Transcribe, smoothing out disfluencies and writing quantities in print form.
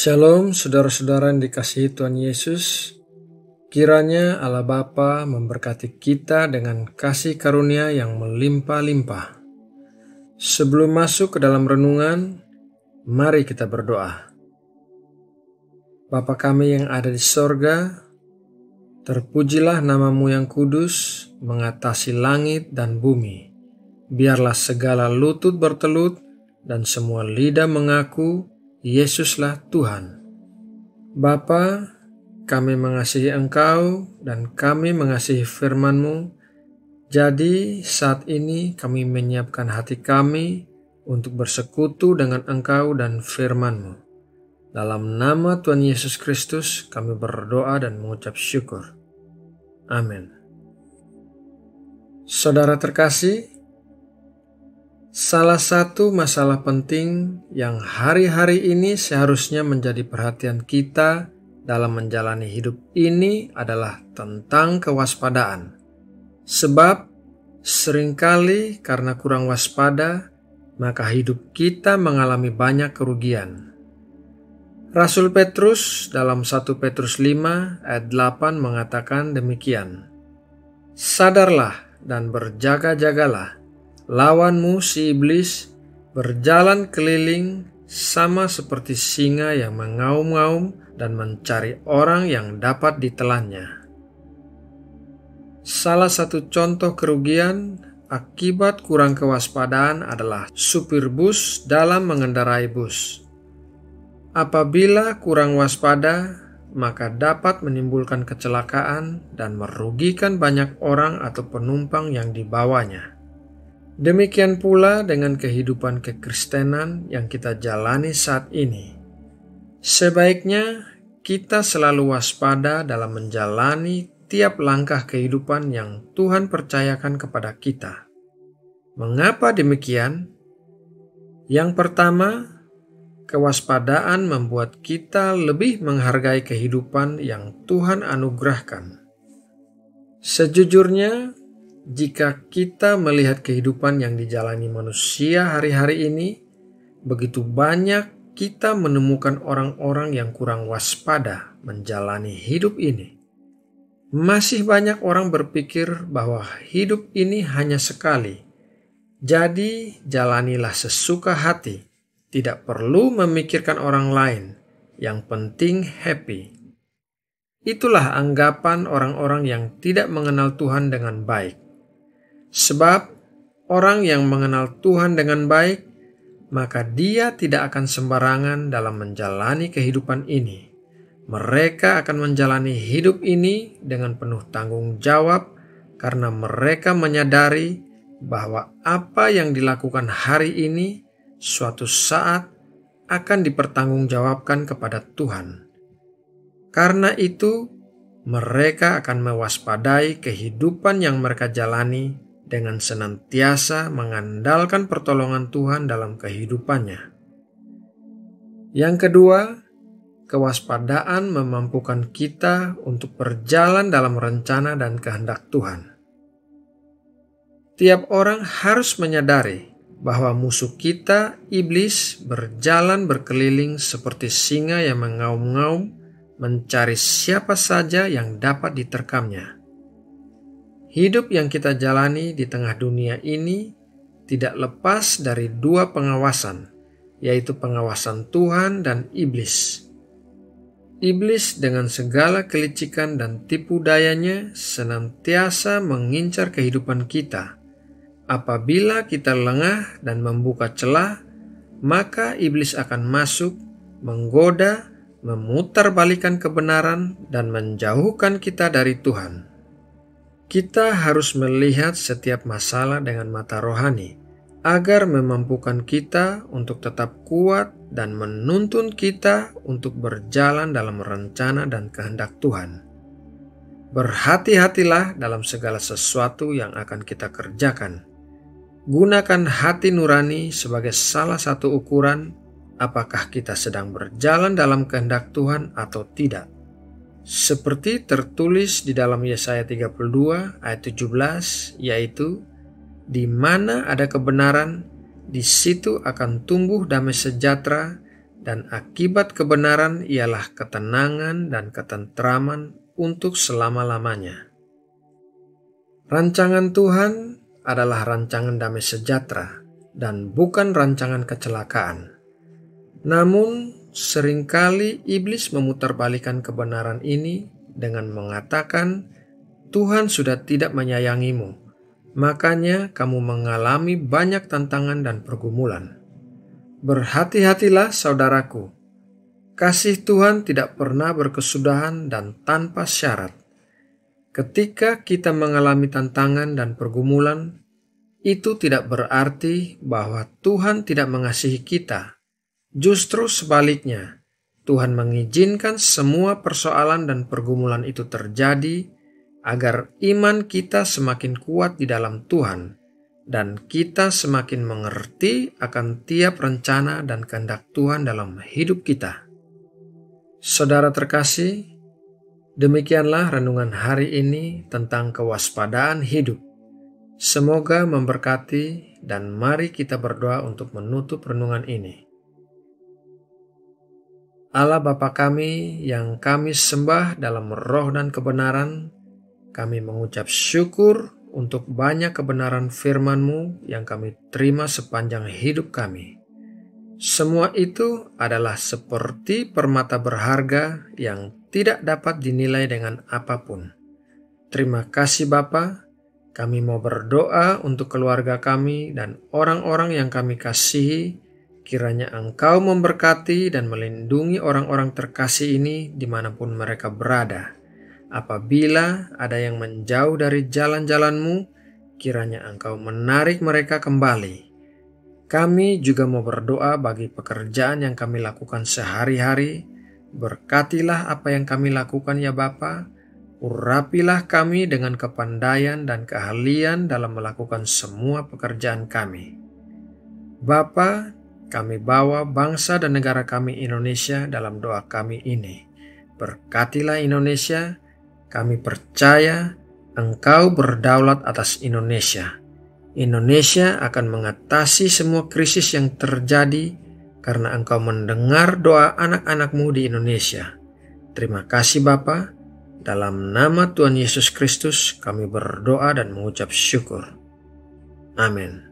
Shalom saudara-saudara yang dikasihi Tuhan Yesus. Kiranya Allah Bapa memberkati kita dengan kasih karunia yang melimpah-limpah. Sebelum masuk ke dalam renungan, mari kita berdoa. Bapa kami yang ada di sorga, terpujilah namamu yang kudus mengatasi langit dan bumi. Biarlah segala lutut bertelut dan semua lidah mengaku Yesuslah Tuhan. Bapa, kami mengasihi Engkau dan kami mengasihi firman-Mu. Jadi saat ini kami menyiapkan hati kami untuk bersekutu dengan Engkau dan firman-Mu. Dalam nama Tuhan Yesus Kristus kami berdoa dan mengucap syukur. Amin. Saudara terkasih, salah satu masalah penting yang hari-hari ini seharusnya menjadi perhatian kita dalam menjalani hidup ini adalah tentang kewaspadaan. Sebab seringkali karena kurang waspada, maka hidup kita mengalami banyak kerugian. Rasul Petrus dalam 1 Petrus 5 ayat 8 mengatakan demikian. Sadarlah dan berjaga-jagalah. Lawanmu si iblis berjalan keliling sama seperti singa yang mengaum-ngaum dan mencari orang yang dapat ditelannya. Salah satu contoh kerugian akibat kurang kewaspadaan adalah supir bus dalam mengendarai bus. Apabila kurang waspada, maka dapat menimbulkan kecelakaan dan merugikan banyak orang atau penumpang yang dibawanya. Demikian pula dengan kehidupan kekristenan yang kita jalani saat ini. Sebaiknya kita selalu waspada dalam menjalani tiap langkah kehidupan yang Tuhan percayakan kepada kita. Mengapa demikian? Yang pertama, kewaspadaan membuat kita lebih menghargai kehidupan yang Tuhan anugerahkan. Sejujurnya, jika kita melihat kehidupan yang dijalani manusia hari-hari ini, begitu banyak kita menemukan orang-orang yang kurang waspada menjalani hidup ini. Masih banyak orang berpikir bahwa hidup ini hanya sekali. Jadi, jalanilah sesuka hati. Tidak perlu memikirkan orang lain. Yang penting happy. Itulah anggapan orang-orang yang tidak mengenal Tuhan dengan baik. Sebab orang yang mengenal Tuhan dengan baik, maka dia tidak akan sembarangan dalam menjalani kehidupan ini. Mereka akan menjalani hidup ini dengan penuh tanggung jawab karena mereka menyadari bahwa apa yang dilakukan hari ini suatu saat akan dipertanggungjawabkan kepada Tuhan. Karena itu, mereka akan mewaspadai kehidupan yang mereka jalani dengan senantiasa mengandalkan pertolongan Tuhan dalam kehidupannya. Yang kedua, kewaspadaan memampukan kita untuk berjalan dalam rencana dan kehendak Tuhan. Tiap orang harus menyadari bahwa musuh kita, iblis, berjalan berkeliling seperti singa yang mengaum-ngaum, mencari siapa saja yang dapat diterkamnya. Hidup yang kita jalani di tengah dunia ini tidak lepas dari dua pengawasan, yaitu pengawasan Tuhan dan iblis. Iblis dengan segala kelicikan dan tipu dayanya senantiasa mengincar kehidupan kita. Apabila kita lengah dan membuka celah, maka iblis akan masuk, menggoda, memutarbalikkan kebenaran, dan menjauhkan kita dari Tuhan. Kita harus melihat setiap masalah dengan mata rohani, agar memampukan kita untuk tetap kuat dan menuntun kita untuk berjalan dalam rencana dan kehendak Tuhan. Berhati-hatilah dalam segala sesuatu yang akan kita kerjakan. Gunakan hati nurani sebagai salah satu ukuran apakah kita sedang berjalan dalam kehendak Tuhan atau tidak. Seperti tertulis di dalam Yesaya 32 ayat 17, yaitu, di mana ada kebenaran, di situ akan tumbuh damai sejahtera, dan akibat kebenaran ialah ketenangan dan ketentraman untuk selama-lamanya. Rancangan Tuhan adalah rancangan damai sejahtera dan bukan rancangan kecelakaan. Namun, seringkali iblis memutarbalikkan kebenaran ini dengan mengatakan, "Tuhan sudah tidak menyayangimu, makanya kamu mengalami banyak tantangan dan pergumulan." Berhati-hatilah, saudaraku. Kasih Tuhan tidak pernah berkesudahan dan tanpa syarat. Ketika kita mengalami tantangan dan pergumulan, itu tidak berarti bahwa Tuhan tidak mengasihi kita. Justru sebaliknya, Tuhan mengizinkan semua persoalan dan pergumulan itu terjadi agar iman kita semakin kuat di dalam Tuhan, dan kita semakin mengerti akan tiap rencana dan kehendak Tuhan dalam hidup kita. Saudara terkasih, demikianlah renungan hari ini tentang kewaspadaan hidup. Semoga memberkati, dan mari kita berdoa untuk menutup renungan ini. Allah Bapa kami yang kami sembah dalam roh dan kebenaran, kami mengucap syukur untuk banyak kebenaran firman-Mu yang kami terima sepanjang hidup kami. Semua itu adalah seperti permata berharga yang tidak dapat dinilai dengan apapun. Terima kasih Bapa, kami mau berdoa untuk keluarga kami dan orang-orang yang kami kasihi. Kiranya Engkau memberkati dan melindungi orang-orang terkasih ini dimanapun mereka berada. Apabila ada yang menjauh dari jalan-jalan-Mu, kiranya Engkau menarik mereka kembali. Kami juga mau berdoa bagi pekerjaan yang kami lakukan sehari-hari. Berkatilah apa yang kami lakukan ya Bapa. Urapilah kami dengan kepandaian dan keahlian dalam melakukan semua pekerjaan kami. Bapa, kami bawa bangsa dan negara kami Indonesia dalam doa kami ini. Berkatilah Indonesia. Kami percaya Engkau berdaulat atas Indonesia. Indonesia akan mengatasi semua krisis yang terjadi karena Engkau mendengar doa anak-anak-Mu di Indonesia. Terima kasih Bapa. Dalam nama Tuhan Yesus Kristus kami berdoa dan mengucap syukur. Amin.